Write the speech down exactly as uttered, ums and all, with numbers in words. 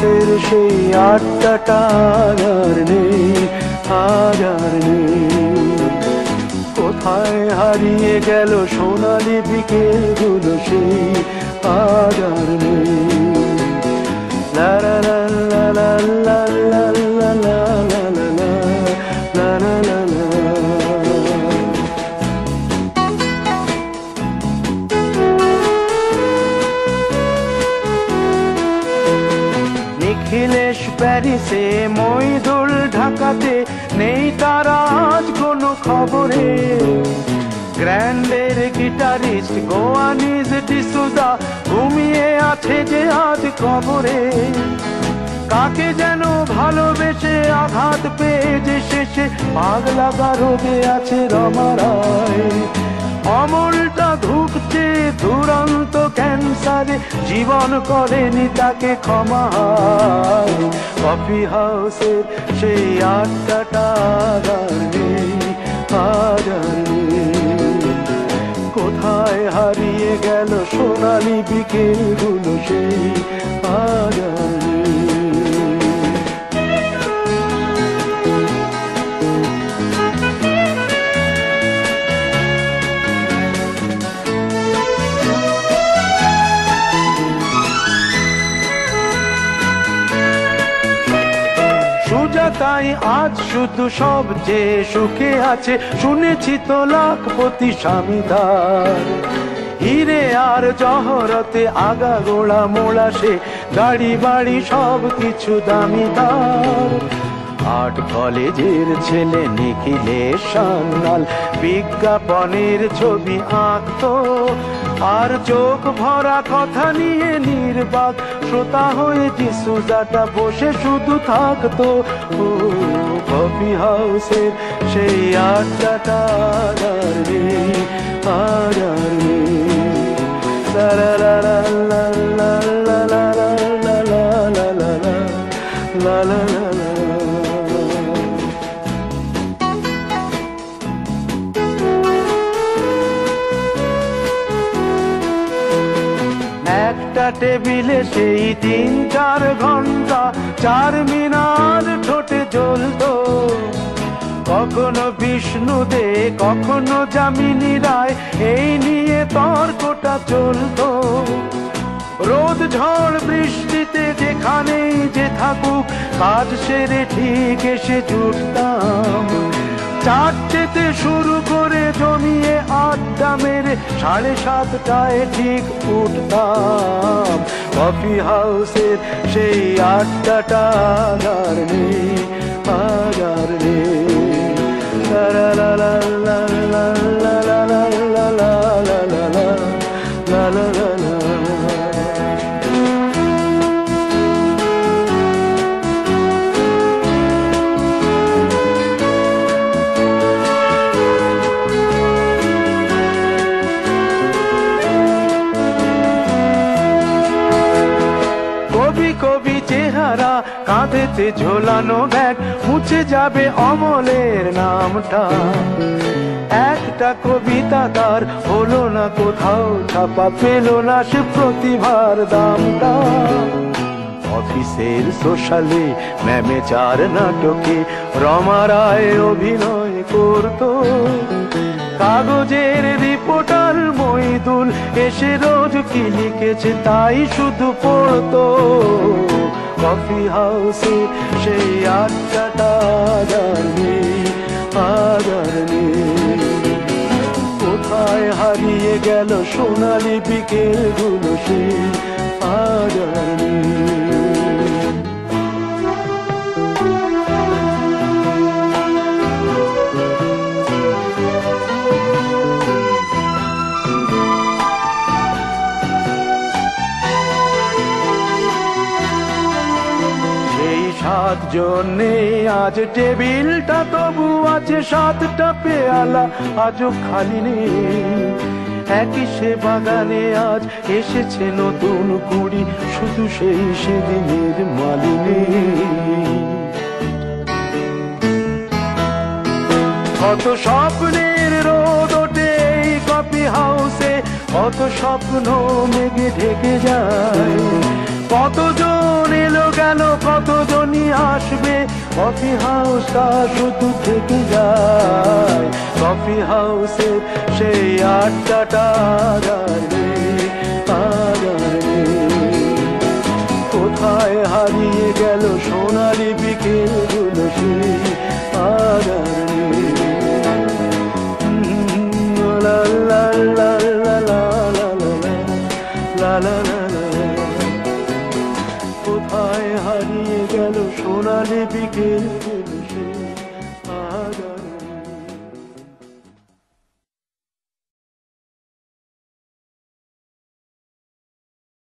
മനസ്സിൽ শেয়াটাটাগারনে আগারনে কোথায় হারিয়ে গেল সোনালী বিকেলগুলো সেই আগারনে লা লা লা লা লা লা লা লা निखिलेश पैरिसे मईदुल ढाकाते नहीं तारा आज कोनो खबरे ग्रैंडेर गिटारिस्ट गोयानिज डिसूजा घुमिए आछे जे आज खबरे काके जेनो भालोबेशे आघात पेये जे शेषे पागला रोगे आछे रमाराय अमलटा धुकछे दुरंत कैंसारे जीवन करेनी ताके क्षमा कफी हाउसे से आट्टाटा आगारने आगारने कोथाय हारिये गेल सोनाली बिकेलगुलो सेई आगारने ताई आज शुद्ध सब जे सुखे आछे शुनेछि तो लाखपति शामिदार हीरे आर जहरते आगा गोड़ा मोड़ा से गाड़ी बाड़ी सब किछु दामीदार आर्ट कलेजेर छेले निखिलेश सान्याल विज्ञापनेर छवि आंकतो आर चोख भरा कथा निये निर्बाध श्रोता होये डिसूजाटा बसे शुधु थाकतो कफी हाउसेर सेई आड्डाटा आगारने आगारने ला ला ला ला ला ला ला ला ला ला ला ला ला ला टेबिले से तीन चार घंटा चार मीनार ठोटे जलतो कखनो विष्णु दे कखनो जामिनी राय एई निये तर्कटा चलतो रोद झड़ बृष्टिते जेखानेई जे थाकुक काज सेरे ठीक एसे जुटताम चारटेते शुरू करे जमिए आड्डा मेरे साढ़े सातटाय ठीक उठताम कफी हाउसेर सेई आड्डाटा आगारने आगारने ला ला ला ला ला ला ला ला ला ला ला ला ला ला কাঁধেতে ঝোলানো ব্যাগ মুছে যাবে অমলের নামটা একটা কবিতা তার হলো না কোথাও ছাপা পেল না সে প্রতিভার দামটা অফিসের সোশ্যালে ম্যামে চার নাটকে রমা রায় অভিনয় করতো कागजेर रिपोर्टार मईदुल एसे रोज कि लिखेछे ताई शुधु पड़तो कफी हाउसे सेई आड्डाटा आगारने आगारने कोथाय हारिये गेल सोनाली बिकेलगुलो सेई आगारने জন্যে আজ টেবিলটা তবু আছে সাতটা পেয়ালা আজও খালি নেই একই সে বাগানে আজ এসেছে নতুন কুড়ি শুধু সেই সেদিনের মালিনী কত স্বপ্নের রোদ ওঠে এই কফি হাউসে কত স্বপ্ন মেঘে ঢেকে যায় কতজন এলো গেল কতজনই আসবে, কফি হাউসটা শুধু থেকে যায়, কফি হাউসে সেই আড্ডাটা কোথায় হারিয়ে গেল সোনালি বিকেলগুলো সেই আড়ালে। I